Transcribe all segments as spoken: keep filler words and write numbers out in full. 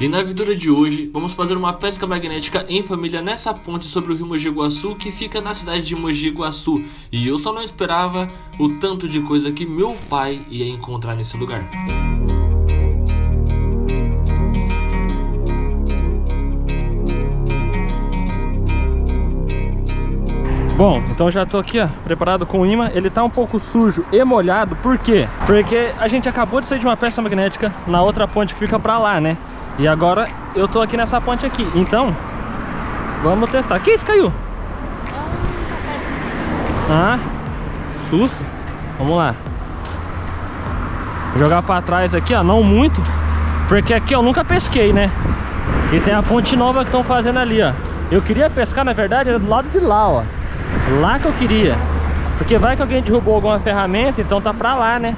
E na aventura de hoje, vamos fazer uma pesca magnética em família nessa ponte sobre o rio Mogi Guaçu, que fica na cidade de Mogi Guaçu. E eu só não esperava o tanto de coisa que meu pai ia encontrar nesse lugar. Bom, então já tô aqui, ó, preparado com o imã. Ele tá um pouco sujo e molhado. Por quê? Porque a gente acabou de sair de uma pesca magnética na outra ponte que fica pra lá, né? E agora eu tô aqui nessa ponte aqui. Então, vamos testar. Que isso, caiu? Ah, susto. Vamos lá. Vou jogar pra trás aqui, ó, não muito. Porque aqui eu nunca pesquei, né? E tem a ponte nova que estão fazendo ali, ó. Eu queria pescar, na verdade, era do lado de lá, ó. Lá que eu queria. Porque vai que alguém derrubou alguma ferramenta, então tá pra lá, né?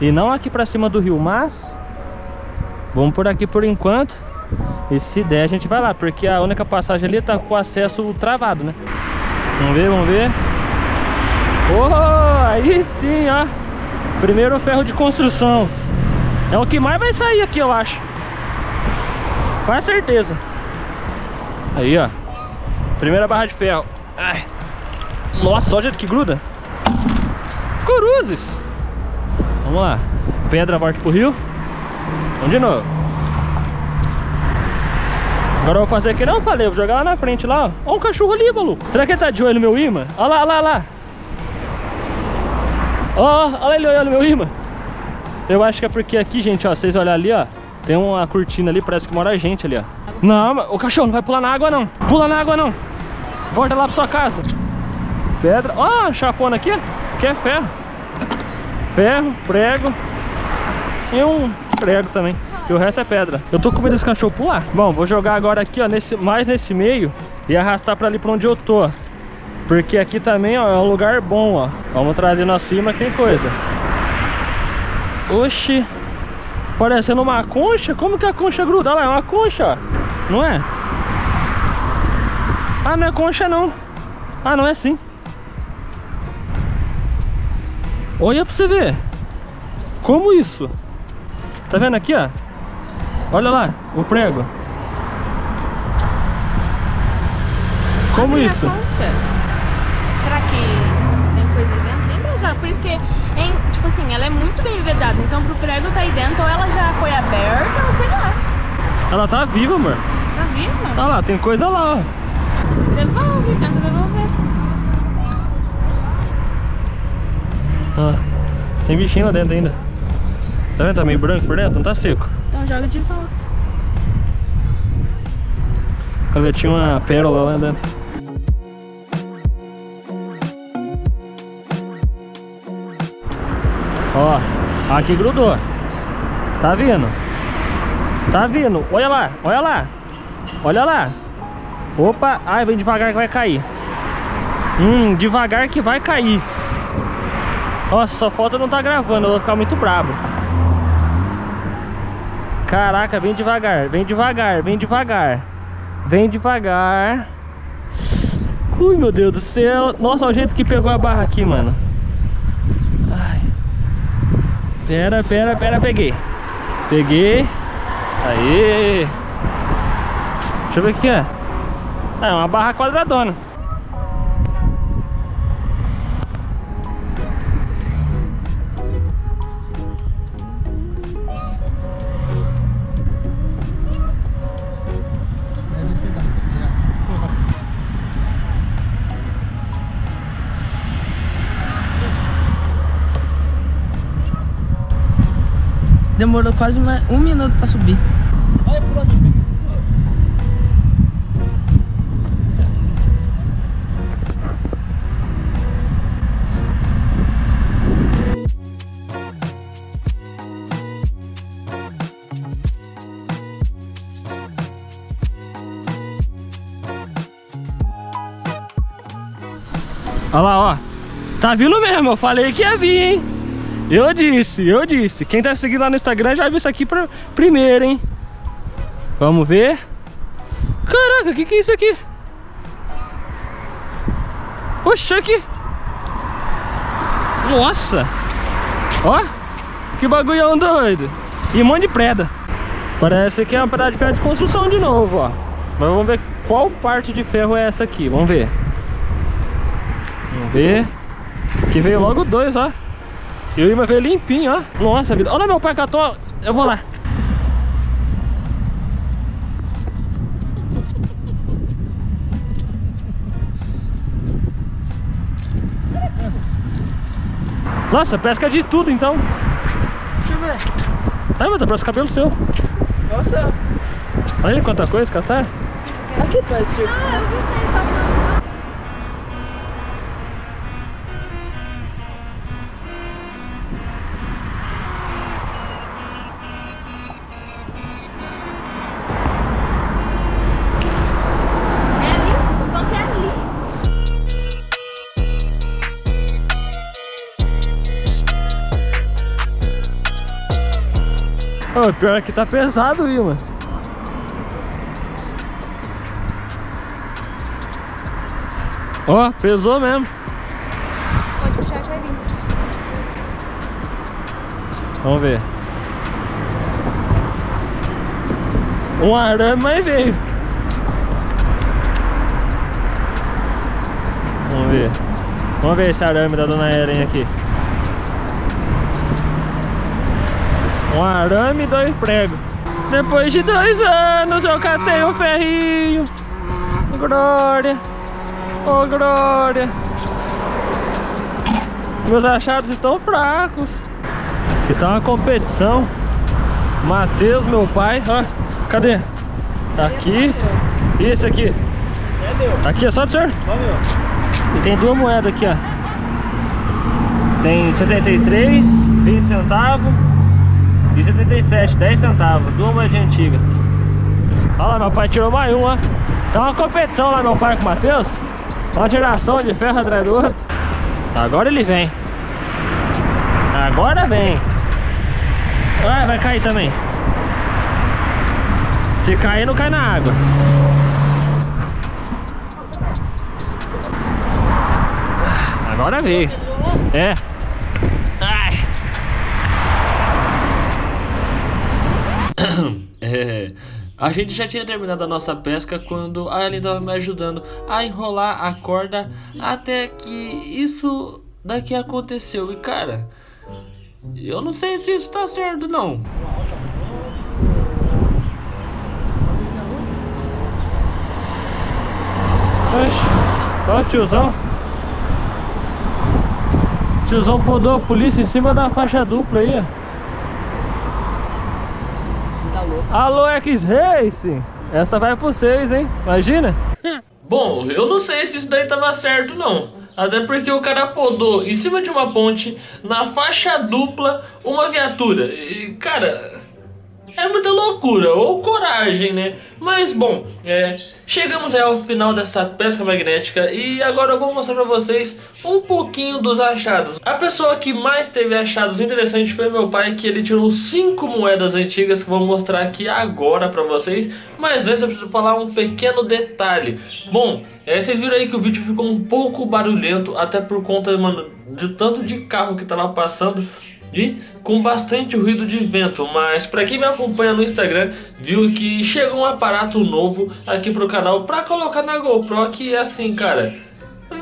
E não aqui pra cima do rio, mas vamos por aqui por enquanto. E se der a gente vai lá, porque a única passagem ali tá com o acesso travado, né? Vamos ver, vamos ver. Oh, aí sim, ó. Primeiro ferro de construção. É o que mais vai sair aqui, eu acho. Com certeza. Aí, ó. Primeira barra de ferro. Ai. Nossa, olha o jeito que gruda. Curuzes. Vamos lá. Pedra, volta pro rio. Vamos de novo. Agora eu vou fazer aqui. Não, falei, vou jogar lá na frente, lá, ó. Olha um cachorro ali, maluco. Será que ele tá de olho no meu imã? Olha lá, olha lá, olha lá. Ó, oh, olha ele olhando meu imã. Eu acho que é porque aqui, gente, ó, vocês olharem ali, ó. Tem uma cortina ali, parece que mora a gente ali, ó. Não, o cachorro não vai pular na água, não. Pula na água, não. Volta lá pra sua casa. Pedra, ó, oh, chapona aqui, que é ferro. Ferro, prego. E um prego também. E o resto é pedra. Eu tô com medo desse cachorro pular. Bom, vou jogar agora aqui, ó, nesse, mais nesse meio. E arrastar pra ali pra onde eu tô. Porque aqui também, ó, é um lugar bom, ó. Vamos trazer nosso imã, tem coisa. Oxi. Parecendo uma concha. Como que a concha gruda? Olha lá, é uma concha, ó. Não é? Ah, não é concha, não. Ah, não é sim. Olha pra você ver. Como isso? Tá vendo aqui, ó? Olha lá, o prego. Como isso? Concha. Será que tem coisa aí dentro? Nem mais nada. Por isso que, hein, tipo assim, ela é muito bem vedada. Então pro prego tá aí dentro, ou ela já foi aberta, ou sei lá. Ela tá viva, amor. Tá viva? Olha lá, tem coisa lá, ó. Devolve, tenta devolver. Ah, tem bichinho lá dentro ainda. Tá vendo? Tá meio branco por dentro, não tá seco. Então joga de volta. Olha, tinha uma pérola lá dentro. Ó, aqui grudou. Tá vindo. Tá vindo, olha lá, olha lá. Olha lá. Opa, ai, vem devagar que vai cair. Hum, devagar que vai cair. Nossa, só falta não tá gravando, eu vou ficar muito bravo. Caraca, vem devagar, vem devagar, vem devagar. Vem devagar. Ui, meu Deus do céu. Nossa, olha o jeito que pegou a barra aqui, mano. Ai. Pera, pera, pera, peguei. Peguei. Aê. Deixa eu ver o que é. Ah, é uma barra quadradona. Demorou quase uma, um minuto pra subir. Olha por onde eu peguei esse dinheiro. Olha lá, ó. Tá vindo mesmo, eu falei que ia vir, hein? Eu disse, eu disse. Quem tá seguindo lá no Instagram já viu isso aqui pra... primeiro, hein? Vamos ver. Caraca, o que que é isso aqui? Oxa, aqui. Nossa. Ó, que bagulhão doido. E um monte de preda. Parece que é uma parada de ferro de construção de novo, ó. Mas vamos ver qual parte de ferro é essa aqui. Vamos ver. Vamos ver. Que veio logo dois, ó. E o imã veio limpinho, ó. Nossa vida. Olha meu pai catou. Eu vou lá. Nossa, pesca de tudo então. Deixa eu ver. Ah, mas tá pra esse cabelo seu. Nossa. Olha quanta coisa, catar. Aqui pode ser. Ah, eu vi isso aí passando. O pior é que tá pesado o imã. Ó, pesou mesmo. Pode puxar que vai vir. Vamos ver. Um arame, mas veio. Vamos ver. Vamos ver esse arame da dona Eren aqui. Um arame e dois pregos. Depois de dois anos eu catei um ferrinho. Glória. Oh, glória. Meus achados estão fracos. Aqui tá uma competição. Matheus, meu pai. Ah, cadê? Tá aqui. E esse aqui? Aqui é só do senhor? E tem duas moedas aqui, ó. Tem setenta e três, vinte centavos. E setenta e sete, dez centavos, duas moedinhas antigas. Olha lá, meu pai tirou mais um, ó. Tá uma competição lá, meu pai com o Matheus. Uma tiração de ferro atrás do outro. Agora ele vem. Agora vem. Ah, vai cair também. Se cair, não cai na água. Agora veio. É. É, a gente já tinha terminado a nossa pesca quando a Ellen estava me ajudando a enrolar a corda, até que isso daqui aconteceu. E cara, eu não sei se isso tá certo não. Olha o tiozão. O tiozão podou a polícia em cima da faixa dupla aí, ó. Alô, X-Race! Essa vai pra vocês, hein? Imagina! Bom, eu não sei se isso daí tava certo, não. Até porque o cara podou em cima de uma ponte, na faixa dupla, uma viatura. E, cara, é muita loucura, ou coragem, né? Mas, bom, é, chegamos aí ao final dessa pesca magnética e agora eu vou mostrar pra vocês um pouquinho dos achados. A pessoa que mais teve achados interessantes foi meu pai, que ele tirou cinco moedas antigas que eu vou mostrar aqui agora pra vocês. Mas antes eu preciso falar um pequeno detalhe. Bom, é, vocês viram aí que o vídeo ficou um pouco barulhento, até por conta, mano, de tanto de carro que tá lá passando. E com bastante ruído de vento, mas para quem me acompanha no Instagram viu que chegou um aparato novo aqui pro canal para colocar na GoPro, que é assim, cara,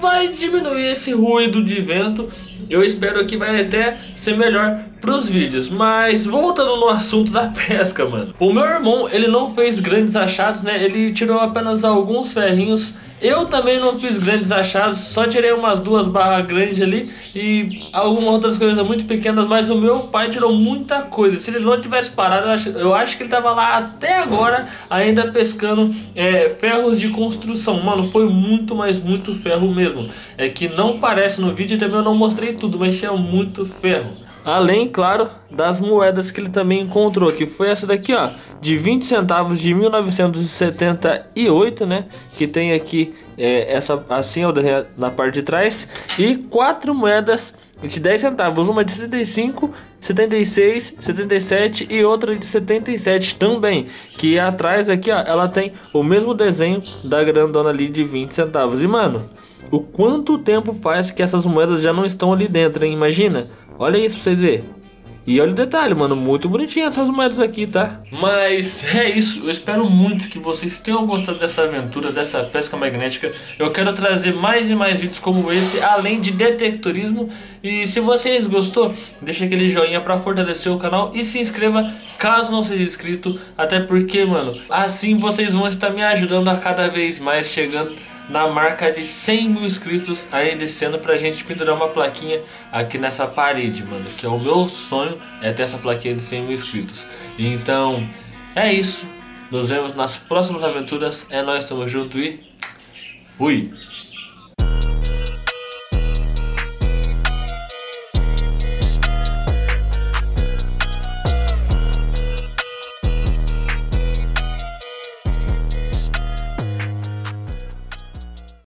vai diminuir esse ruído de vento. Eu espero que vai até ser melhor pros vídeos. Mas voltando no assunto da pesca, mano, o meu irmão, ele não fez grandes achados, né? Ele tirou apenas alguns ferrinhos. Eu também não fiz grandes achados, só tirei umas duas barras grandes ali e algumas outras coisas muito pequenas, mas o meu pai tirou muita coisa. Se ele não tivesse parado, eu acho, eu acho que ele tava lá até agora ainda pescando é, ferros de construção. Mano, foi muito, mas muito ferro mesmo. É que não parece no vídeo, também eu não mostrei tudo, mas tinha muito ferro. Além, claro, das moedas que ele também encontrou, que foi essa daqui, ó, de vinte centavos de mil novecentos e setenta e oito, né? Que tem aqui é, essa assim na parte de trás. E quatro moedas de dez centavos, uma de setenta e cinco, setenta e seis, setenta e sete e outra de setenta e sete também. Que atrás aqui, ó, ela tem o mesmo desenho da grandona ali de vinte centavos. E mano, o quanto tempo faz que essas moedas já não estão ali dentro, hein? Imagina! Olha isso pra vocês verem. E olha o detalhe, mano, muito bonitinha essas moedas aqui, tá? Mas é isso, eu espero muito que vocês tenham gostado dessa aventura, dessa pesca magnética. Eu quero trazer mais e mais vídeos como esse, além de detectorismo. E se vocês gostou, deixa aquele joinha pra fortalecer o canal e se inscreva caso não seja inscrito. Até porque, mano, assim vocês vão estar me ajudando a cada vez mais chegando na marca de cem mil inscritos ainda esse ano, pra gente pendurar uma plaquinha aqui nessa parede, mano, que é o meu sonho, é ter essa plaquinha de cem mil inscritos. Então é isso, nos vemos nas próximas aventuras. É nóis, tamo junto e fui!